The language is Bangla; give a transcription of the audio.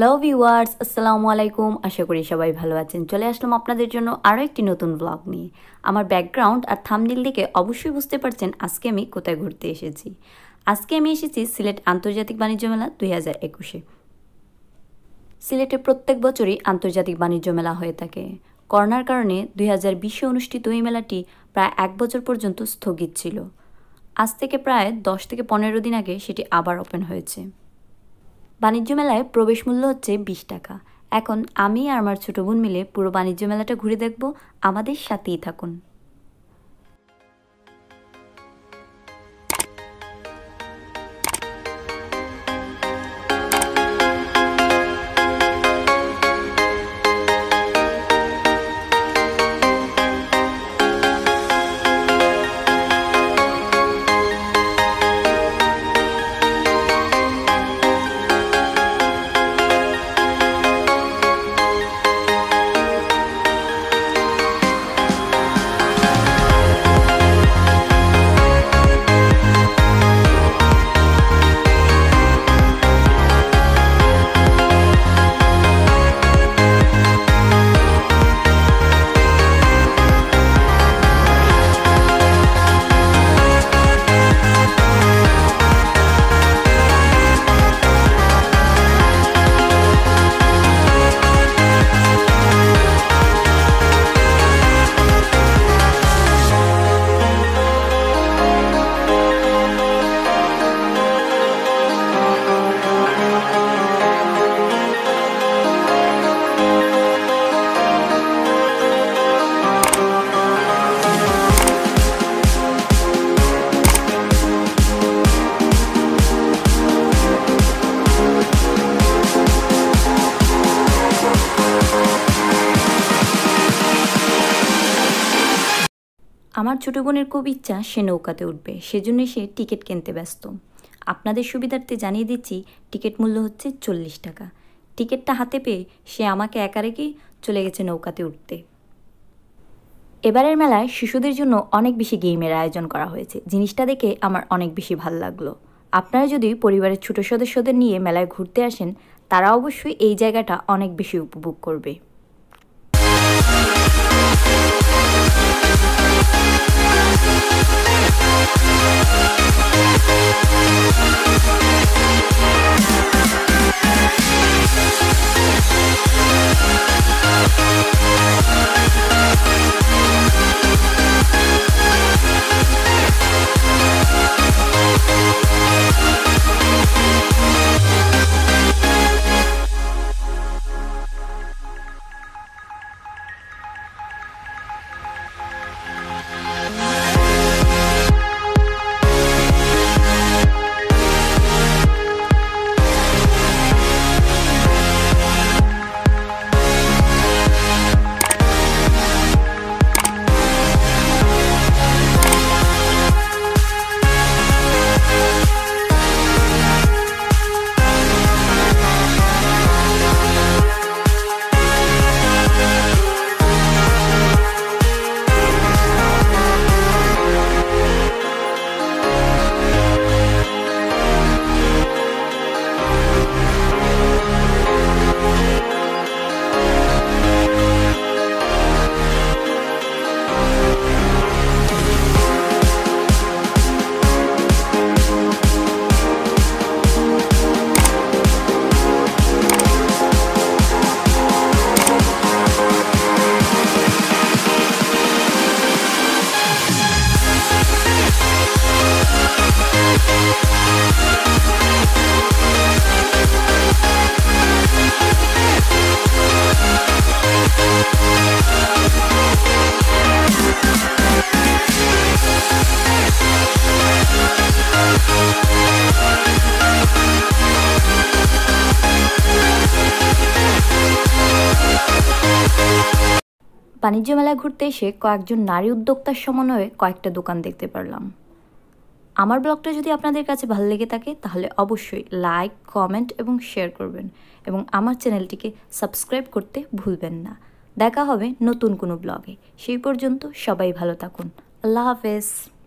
হ্যালো ভিউয়ার্স, আসসালামু আলাইকুম। আশা করি সবাই ভালো আছেন। চলে আসলাম আপনাদের জন্য আরও একটি নতুন ব্লগ নিয়ে। আমার ব্যাকগ্রাউন্ড আর থাম্বনেল দেখে অবশ্যই বুঝতে পারছেন আজকে আমি কোথায় ঘুরতে এসেছি। আজকে আমি এসেছি সিলেট আন্তর্জাতিক বাণিজ্য মেলা 2021-এ। সিলেটে প্রত্যেক বছরই আন্তর্জাতিক বাণিজ্য মেলা হয়ে থাকে। করোনার কারণে 2020-এ অনুষ্ঠিত এই মেলাটি প্রায় এক বছর পর্যন্ত স্থগিত ছিল। আজ থেকে প্রায় 10 থেকে 15 দিন আগে সেটি আবার ওপেন হয়েছে। বাণিজ্য মেলায় প্রবেশ মূল্য হচ্ছে 20 টাকা। এখন আমি আর আমার ছোটো বোন মিলে পুরো বাণিজ্য মেলাটা ঘুরে দেখব, আমাদের সাথেই থাকুন। আমার ছোটো বোনের খুব ইচ্ছা সে নৌকাতে উঠবে, সেজন্য সে টিকিট কিনতে ব্যস্ত। আপনাদের সুবিধার্থে জানিয়ে দিচ্ছি, টিকিট মূল্য হচ্ছে 40 টাকা। টিকিটটা হাতে পেয়ে সে আমাকে একা রেখে চলে গেছে নৌকাতে উঠতে। এবারের মেলায় শিশুদের জন্য অনেক বেশি গেমের আয়োজন করা হয়েছে। জিনিসটা দেখে আমার অনেক বেশি ভালো লাগলো। আপনারা যদি পরিবারের ছোটো সদস্যদের নিয়ে মেলায় ঘুরতে আসেন, তারা অবশ্যই এই জায়গাটা অনেক বেশি উপভোগ করবে। বাণিজ্য মেলায় ঘুরতে এসে কয়েকজন নারী উদ্যোক্তার সমন্বয়ে কয়েকটা দোকান দেখতে পারলাম। আমার ব্লগটা যদি আপনাদের কাছে ভালো লেগে থাকে, তাহলে অবশ্যই লাইক, কমেন্ট এবং শেয়ার করবেন এবং আমার চ্যানেলটিকে সাবস্ক্রাইব করতে ভুলবেন না। দেখা হবে নতুন কোনো ব্লগে। সেই পর্যন্ত সবাই ভালো থাকুন। আল্লাহ হাফেজ।